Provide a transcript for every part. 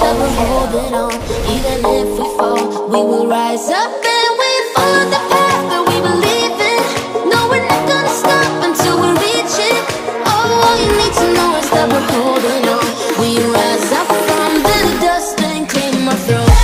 but we're holding on. Even if we fall, we will rise up and we follow the path that we believe in. No, we're not gonna stop until we reach it. Oh, all you need to know is that we're holding on. We rise up from the dust and clean my throat.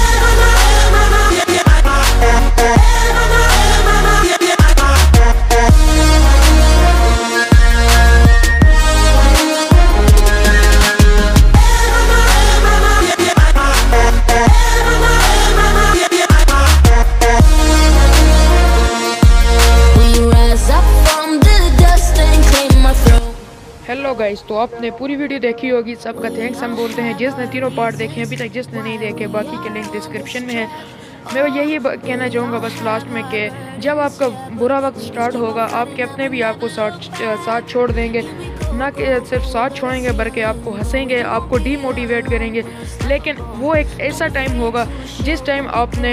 Hello guys, तो आपने पूरी video देखी होगी, सबका thanks हम बोलते हैं जिसने तीनों पार्ट देखे अभी तक, जिसने नहीं देखे बाकी के लिंक डिस्क्रिप्शन में है। मैं यही कहना चाहूँगा बस लास्ट में कि जब आपका बुरा वक्त स्टार्ट होगा, आपके अपने भी आपको साथ छोड़ देंगे, ना कि सिर्फ साथ छोड़ेंगे बल्कि आपको हंसेंगे, आपको डीमोटिवेट करेंगे। लेकिन वो एक ऐसा टाइम होगा जिस टाइम आपने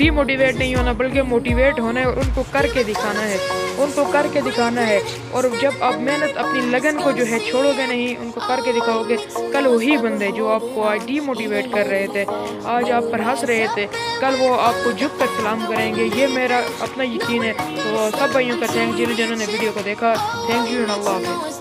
डीमोटिवेट नहीं होना बल्कि मोटिवेट होना है और उनको करके दिखाना है, उनको करके दिखाना है। और जब आप मेहनत अपनी लगन को जो है छोड़ोगे नहीं, उनको करके दिखाओगे, कल वही बंदे जो आपको आज डीमोटिवेट कर रहे थे, आज आप पर हंस रहे थे, कल वो आपको झुक कर सलाम करेंगे। ये मेरा अपना यकीन है। तो सब भाइयों का थैंक यू जिन्होंने वीडियो को देखा। थैंक यू एंड अल्लाह हाफ़िज़।